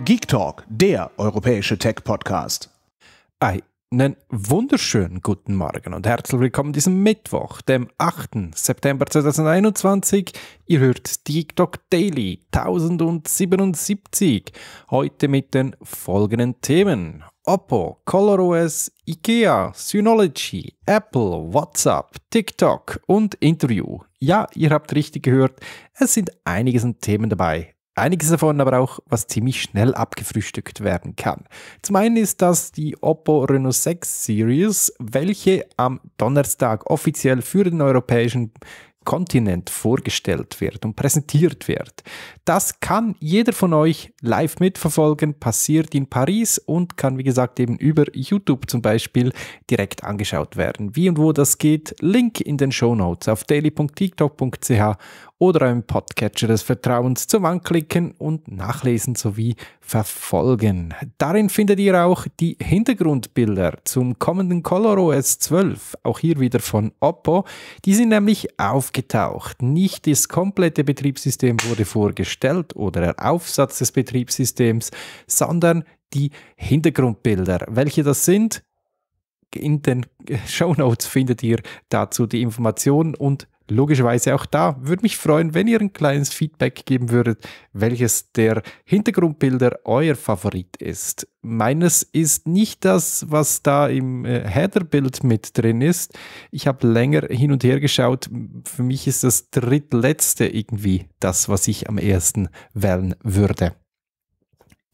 GeekTalk, der europäische Tech-Podcast. Einen wunderschönen guten Morgen und herzlich willkommen diesem Mittwoch, dem 8. September 2021. Ihr hört TikTok Daily 1077. Heute mit den folgenden Themen: Oppo, ColorOS, IKEA, Synology, Apple, WhatsApp, TikTok und Interview. Ja, ihr habt richtig gehört, es sind einiges an Themen dabei. Einiges davon aber auch, was ziemlich schnell abgefrühstückt werden kann. Zum einen ist das die Oppo Reno 6 Series, welche am Donnerstag offiziell für den europäischen Kontinent vorgestellt wird und präsentiert wird. Das kann jeder von euch live mitverfolgen, passiert in Paris und kann, wie gesagt, eben über YouTube zum Beispiel direkt angeschaut werden. Wie und wo das geht, Link in den Shownotes auf daily.tiktok.ch oder einem Podcatcher des Vertrauens zum Anklicken und Nachlesen sowie Verfolgen. Darin findet ihr auch die Hintergrundbilder zum kommenden ColorOS 12, auch hier wieder von Oppo. Die sind nämlich aufgetaucht. Nicht das komplette Betriebssystem wurde vorgestellt oder der Aufsatz des Betriebssystems, sondern die Hintergrundbilder. Welche das sind? In den Shownotes findet ihr dazu die Informationen und logischerweise auch da würde mich freuen, wenn ihr ein kleines Feedback geben würdet, welches der Hintergrundbilder euer Favorit ist. Meines ist nicht das, was da im Header-Bild mit drin ist. Ich habe länger hin und her geschaut. Für mich ist das drittletzte irgendwie das, was ich am ersten wählen würde.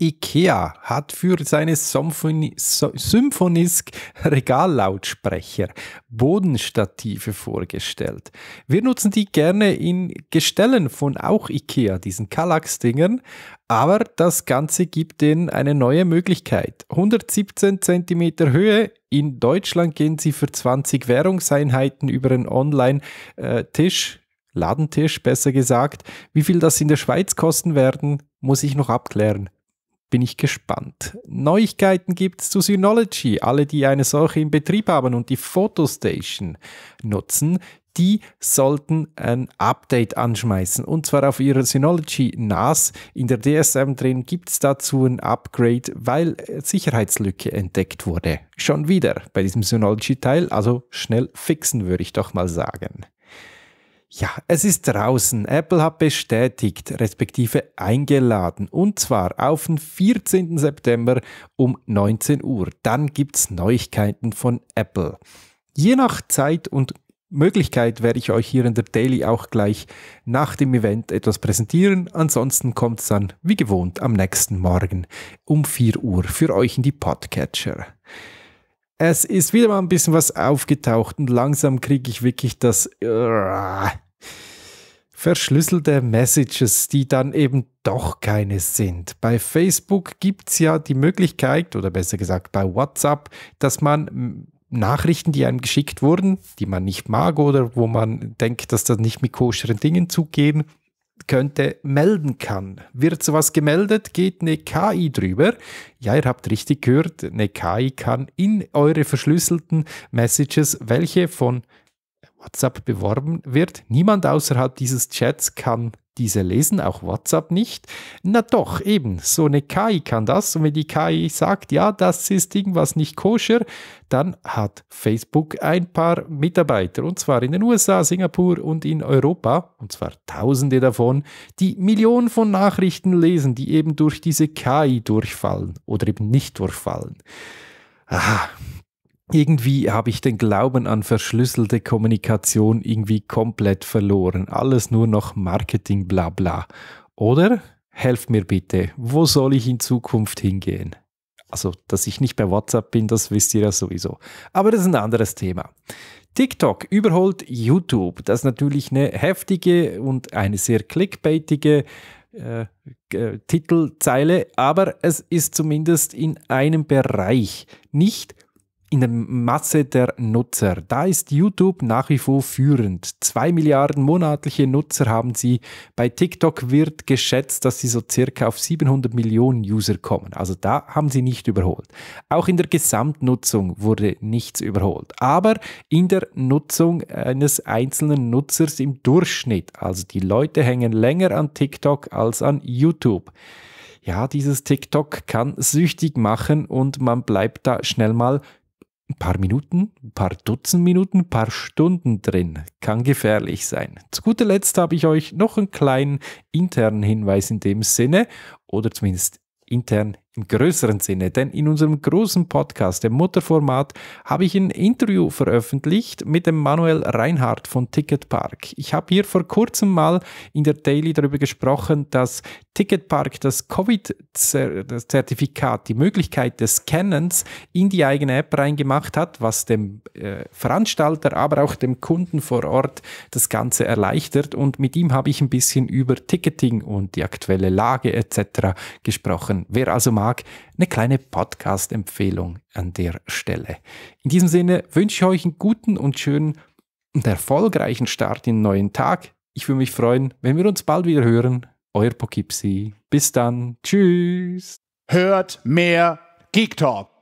IKEA hat für seine Symphonisk Regallautsprecher Bodenstative vorgestellt. Wir nutzen die gerne in Gestellen von auch IKEA, diesen Kallax-Dingern, aber das Ganze gibt ihnen eine neue Möglichkeit. 117 cm Höhe. In Deutschland gehen sie für 20 Währungseinheiten über einen Online-Tisch. Ladentisch besser gesagt. Wie viel das in der Schweiz kosten werden, muss ich noch abklären. Bin ich gespannt. Neuigkeiten gibt es zu Synology. Alle, die eine solche im Betrieb haben und die Photostation nutzen, die sollten ein Update anschmeißen. Und zwar auf ihrer Synology NAS. In der DSM drin gibt es dazu ein Upgrade, weil Sicherheitslücke entdeckt wurde. Schon wieder bei diesem Synology-Teil. Also schnell fixen, würde ich doch mal sagen. Ja, es ist draußen. Apple hat bestätigt, respektive eingeladen. Und zwar auf den 14. September um 19 Uhr. Dann gibt es Neuigkeiten von Apple. Je nach Zeit und Möglichkeit werde ich euch hier in der Daily auch gleich nach dem Event etwas präsentieren. Ansonsten kommt es dann, wie gewohnt, am nächsten Morgen um 4 Uhr für euch in die Podcatcher. Es ist wieder mal ein bisschen was aufgetaucht und langsam kriege ich wirklich das verschlüsselte Messages, die dann eben doch keine sind. Bei Facebook gibt es ja die Möglichkeit, oder besser gesagt bei WhatsApp, dass man Nachrichten, die einem geschickt wurden, die man nicht mag oder wo man denkt, dass das nicht mit koscheren Dingen zugehen könnte, melden kann. Wird sowas gemeldet, geht eine KI drüber. Ja, ihr habt richtig gehört, eine KI kann in eure verschlüsselten Messages, welche von WhatsApp beworben wird, niemand außerhalb dieses Chats kann diese lesen, auch WhatsApp nicht. Na doch, eben, so eine KI kann das. Und wenn die KI sagt, ja, das ist irgendwas nicht koscher, dann hat Facebook ein paar Mitarbeiter, und zwar in den USA, Singapur und in Europa, und zwar Tausende davon, die Millionen von Nachrichten lesen, die eben durch diese KI durchfallen oder eben nicht durchfallen. Aha. Irgendwie habe ich den Glauben an verschlüsselte Kommunikation irgendwie komplett verloren. Alles nur noch Marketing, bla bla. Oder? Helft mir bitte. Wo soll ich in Zukunft hingehen? Also, dass ich nicht bei WhatsApp bin, das wisst ihr ja sowieso. Aber das ist ein anderes Thema. TikTok überholt YouTube. Das ist natürlich eine heftige und eine sehr clickbaitige Titelzeile, aber es ist zumindest in einem Bereich nicht in der Masse der Nutzer. Da ist YouTube nach wie vor führend. 2 Milliarden monatliche Nutzer haben sie. Bei TikTok wird geschätzt, dass sie so circa auf 700 Millionen User kommen. Also da haben sie nicht überholt. Auch in der Gesamtnutzung wurde nichts überholt. Aber in der Nutzung eines einzelnen Nutzers im Durchschnitt. Also die Leute hängen länger an TikTok als an YouTube. ja, dieses TikTok kann süchtig machen und man bleibt da schnell mal ein paar Minuten, ein paar Dutzend Minuten, ein paar Stunden drin. Kann gefährlich sein. Zu guter Letzt habe ich euch noch einen kleinen internen Hinweis in dem Sinne, oder zumindest intern im größeren Sinne, denn in unserem großen Podcast, dem Mutterformat, habe ich ein Interview veröffentlicht mit dem Manuel Reinhardt von Ticketpark. Ich habe hier vor kurzem mal in der Daily darüber gesprochen, dass Ticketpark das Covid-Zertifikat, die Möglichkeit des Scannens in die eigene App reingemacht hat, was dem Veranstalter, aber auch dem Kunden vor Ort das Ganze erleichtert, und mit ihm habe ich ein bisschen über Ticketing und die aktuelle Lage etc. gesprochen. Wer also mag, eine kleine Podcast-Empfehlung an der Stelle. In diesem Sinne wünsche ich euch einen guten und schönen und erfolgreichen Start in den neuen Tag. Ich würde mich freuen, wenn wir uns bald wieder hören. Euer Poughkeepsie. Bis dann. Tschüss. Hört mehr GeekTalk.